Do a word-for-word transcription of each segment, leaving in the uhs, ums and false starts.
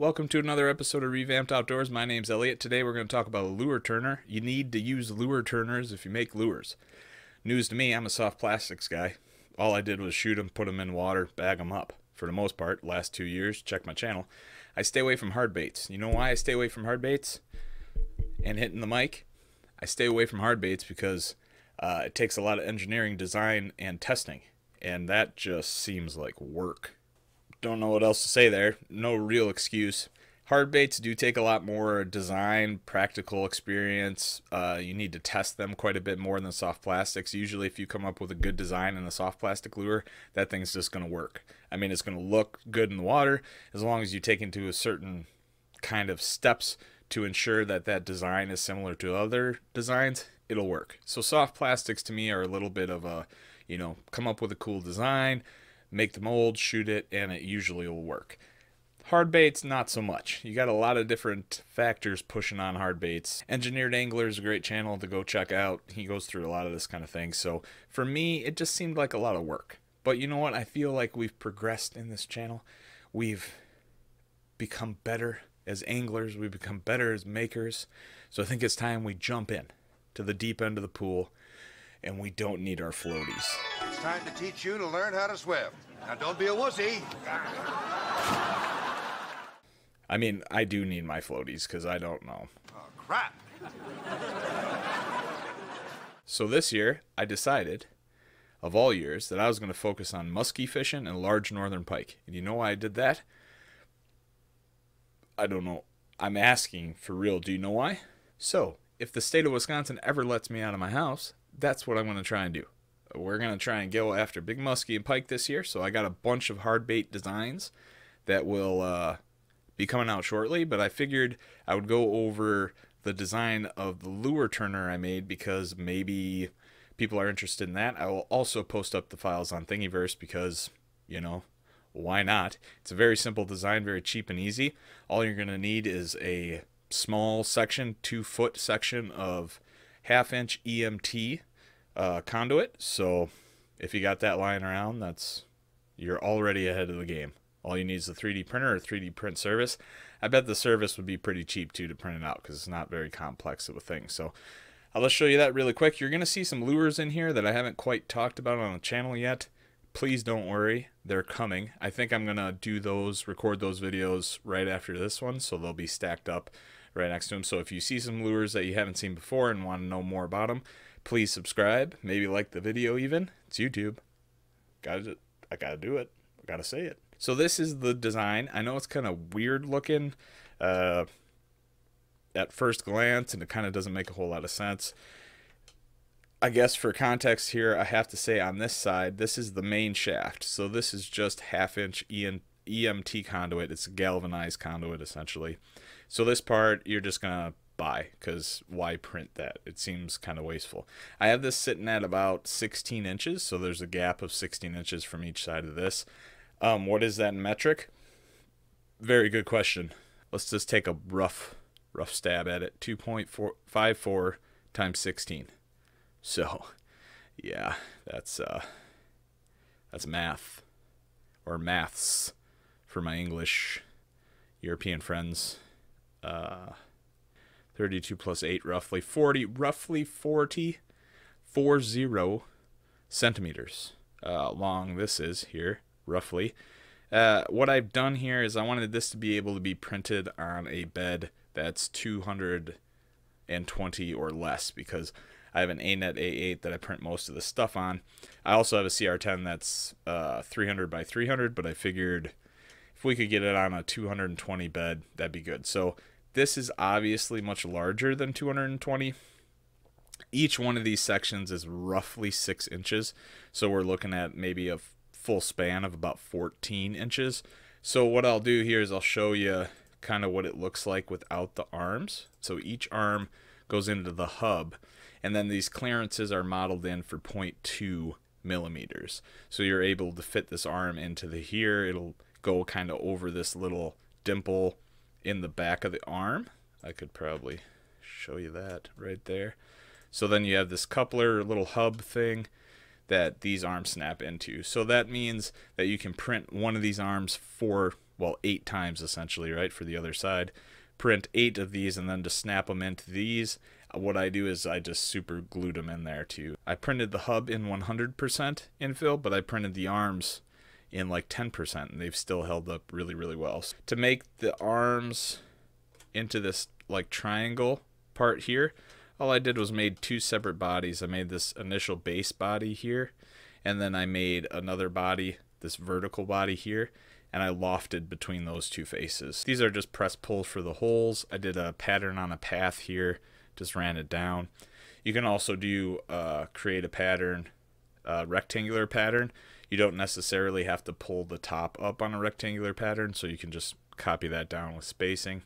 Welcome to another episode of Revamped Outdoors. My name's Elliot. Today we're going to talk about a lure turner. You need to use lure turners if you make lures. News to me, I'm a soft plastics guy. All I did was shoot them, put them in water, bag them up. For the most part, last two years, check my channel. I stay away from hard baits. You know why I stay away from hard baits? And hitting the mic, I stay away from hard baits because uh, it takes a lot of engineering, design, and testing. And that just seems like work. Don't know what else to say there. No real excuse. Hard baits do take a lot more design, practical experience. Uh, you need to test them quite a bit more than soft plastics. Usually if you come up with a good design in a soft plastic lure, that thing's just going to work. I mean, it's going to look good in the water as long as you take into a certain kind of steps to ensure that that design is similar to other designs, it'll work. So soft plastics to me are a little bit of a, you know, come up with a cool design, make the mold, shoot it, and it usually will work. Hard baits, not so much. You got a lot of different factors pushing on hard baits. Engineered Angler is a great channel to go check out. He goes through a lot of this kind of thing. So for me, it just seemed like a lot of work. But you know what? I feel like we've progressed in this channel. We've become better as anglers. We've become better as makers. So I think it's time we jump in to the deep end of the pool, and we don't need our floaties. It's time to teach you to learn how to swim. Now don't be a wussy. I mean, I do need my floaties because I don't know. Oh, crap. So this year, I decided, of all years, that I was going to focus on musky fishing and large northern pike. And you know why I did that? I don't know. I'm asking for real. Do you know why? So, if the state of Wisconsin ever lets me out of my house, that's what I'm going to try and do. We're going to try and go after big muskie and pike this year. So I got a bunch of hard bait designs that will uh, be coming out shortly. But I figured I would go over the design of the lure turner I made because maybe people are interested in that. I will also post up the files on Thingiverse because, you know, why not? It's a very simple design, very cheap and easy. All you're going to need is a small section, two foot section of half inch E M T uh, conduit. So if you got that lying around, that's, you're already ahead of the game. All you need is a three D printer or three D print service. I bet the service would be pretty cheap too to print it out because it's not very complex of a thing. So I'll just show you that really quick. You're going to see some lures in here that I haven't quite talked about on the channel yet. Please don't worry, they're coming. I think I'm going to do those, record those videos right after this one, so they'll be stacked up right next to them. So if you see some lures that you haven't seen before and want to know more about them, please subscribe, maybe like the video even. It's YouTube. Gotta, I gotta do it. I gotta say it. So this is the design. I know it's kind of weird looking uh, at first glance, and it kind of doesn't make a whole lot of sense. I guess for context here, I have to say on this side, this is the main shaft. So this is just half inch E M T conduit. It's galvanized conduit essentially. So this part you're just gonna buy because why print that? It seems kind of wasteful. I have this sitting at about sixteen inches. So there's a gap of sixteen inches from each side of this. Um, what is that in metric? Very good question. Let's just take a rough, rough stab at it. two point four five four times sixteen. So, yeah, that's uh, that's math, or maths, for my English European friends. Uh, thirty-two plus eight, roughly forty, roughly forty, four zero centimeters uh, long. This is here, roughly. Uh, what I've done here is I wanted this to be able to be printed on a bed that's two hundred twenty or less because I have an Anet A eight that I print most of the stuff on. I also have a C R ten that's uh, three hundred by three hundred, but I figured if we could get it on a two hundred twenty bed, that'd be good. So this is obviously much larger than two hundred twenty. Each one of these sections is roughly six inches. So we're looking at maybe a full span of about fourteen inches. So what I'll do here is I'll show you kind of what it looks like without the arms. So each arm goes into the hub, and then these clearances are modeled in for zero point two millimeters. So you're able to fit this arm into the here. It'll go kind of over this little dimple in the back of the arm. I could probably show you that right there. So then you have this coupler, little hub thing that these arms snap into. So that means that you can print one of these arms for well, eight times essentially, right, for the other side. Print eight of these, and then to snap them into these, what I do is I just super glued them in there too. I printed the hub in one hundred percent infill, but I printed the arms in like ten percent, and they've still held up really, really well. So to make the arms into this like triangle part here, all I did was made two separate bodies. I made this initial base body here, and then I made another body, this vertical body here, and I lofted between those two faces. These are just press pulls for the holes. I did a pattern on a path here, just ran it down. You can also do uh, create a pattern, a rectangular pattern. You don't necessarily have to pull the top up on a rectangular pattern, so you can just copy that down with spacing.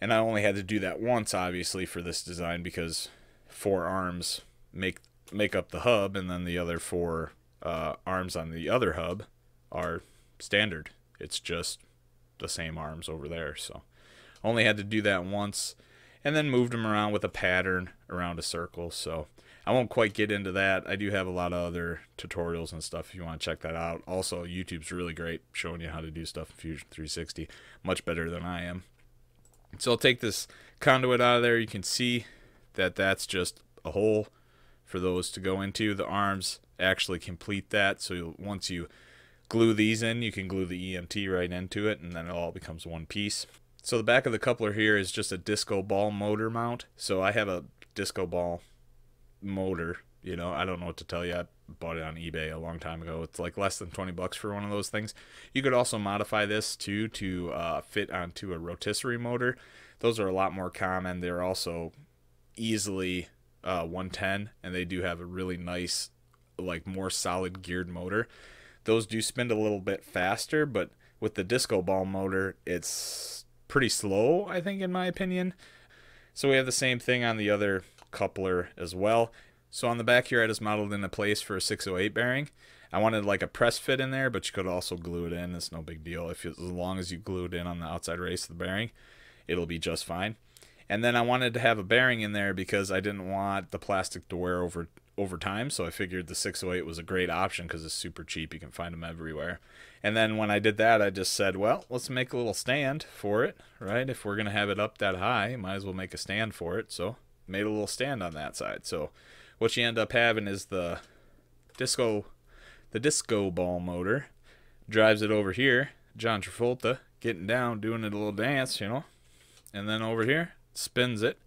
And I only had to do that once, obviously, for this design, because four arms make make up the hub, and then the other four uh, arms on the other hub are standard. It's just the same arms over there, so only had to do that once, and then moved them around with a pattern around a circle. So I won't quite get into that. I do have a lot of other tutorials and stuff if you want to check that out. Also, YouTube's really great showing you how to do stuff in Fusion three sixty, much better than I am. So I'll take this conduit out of there. You can see that that's just a hole for those to go into. The arms actually complete that, so once you glue these in, you can glue the E M T right into it, and then it all becomes one piece. So the back of the coupler here is just a disco ball motor mount. So I have a disco ball motor, you know, I don't know what to tell you. I bought it on eBay a long time ago. It's like less than twenty bucks for one of those things. You could also modify this too to uh, fit onto a rotisserie motor. Those are a lot more common. They're also easily uh, one ten, and they do have a really nice, like, more solid geared motor. Those do spin a little bit faster, but with the disco ball motor, it's pretty slow, I think, in my opinion. So we have the same thing on the other coupler as well. So on the back here, I just modeled in a place for a six oh eight bearing. I wanted like a press fit in there, but you could also glue it in. It's no big deal. If you, as long as you glue it in on the outside race of the bearing, it'll be just fine. And then I wanted to have a bearing in there because I didn't want the plastic to wear over over time, so I figured the six oh eight was a great option because it's super cheap. You can find them everywhere. And then when I did that, I just said, well, let's make a little stand for it, right? If we're going to have it up that high, might as well make a stand for it. So made a little stand on that side. So what you end up having is the disco, the disco ball motor drives it over here. John Travolta getting down, doing it a little dance, you know, and then over here spins it.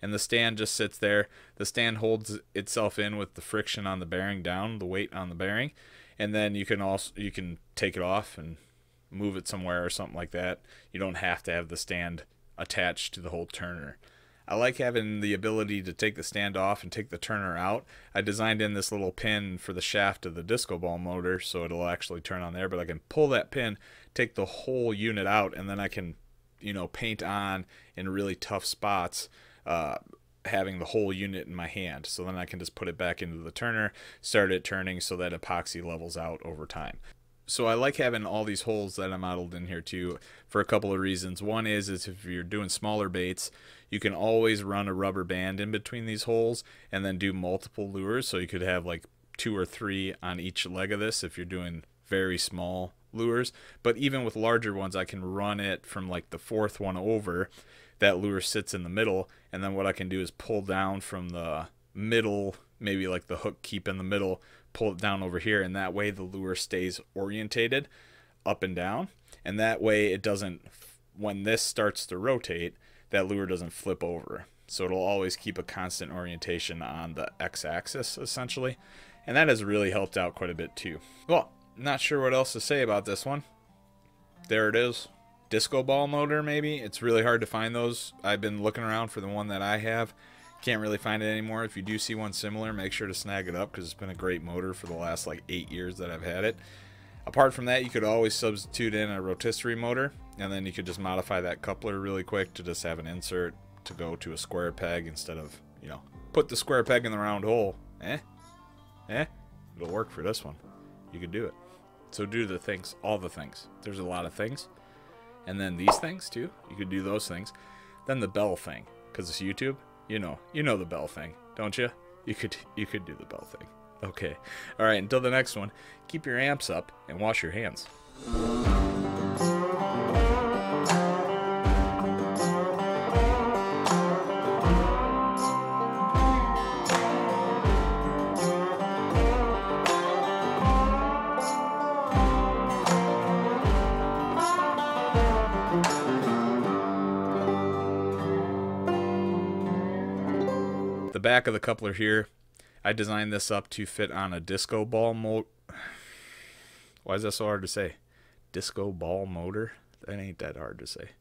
And the stand just sits there. The stand holds itself in with the friction on the bearing down, the weight on the bearing, and then you can also you can take it off and move it somewhere or something like that. You don't have to have the stand attached to the whole turner. I like having the ability to take the stand off and take the turner out. I designed in this little pin for the shaft of the disco ball motor, so it'll actually turn on there, but I can pull that pin, take the whole unit out, and then I can, you know, paint on in really tough spots. Uh, having the whole unit in my hand, so then I can just put it back into the turner, start it turning so that epoxy levels out over time. So I like having all these holes that I modeled in here too for a couple of reasons. One is, is if you're doing smaller baits, you can always run a rubber band in between these holes and then do multiple lures, so you could have like two or three on each leg of this if you're doing very small lures. But even with larger ones, I can run it from like the fourth one over. That lure sits in the middle, and then what I can do is pull down from the middle, maybe like the hook keep in the middle, pull it down over here, and that way the lure stays orientated up and down, and that way it doesn't, when this starts to rotate, that lure doesn't flip over. So it'll always keep a constant orientation on the x-axis, essentially, and that has really helped out quite a bit too. Well, not sure what else to say about this one. There it is. Disco ball motor, maybe. It's really hard to find those. I've been looking around for the one that I have, can't really find it anymore. If you do see one similar, make sure to snag it up, because it's been a great motor for the last like eight years that I've had it. Apart from that, you could always substitute in a rotisserie motor, and then you could just modify that coupler really quick to just have an insert to go to a square peg instead of, you know, put the square peg in the round hole. Eh? Eh? It'll work for this one. You could do it. So do the things, all the things. There's a lot of things. And then these things too, you could do those things. Then the bell thing, because it's YouTube, you know, you know the bell thing, don't you? You could, you could do the bell thing. Okay, all right, until the next one, keep your amps up and wash your hands. The back of the coupler here, I designed this up to fit on a disco ball motor. Why is that so hard to say? Disco ball motor? That ain't that hard to say.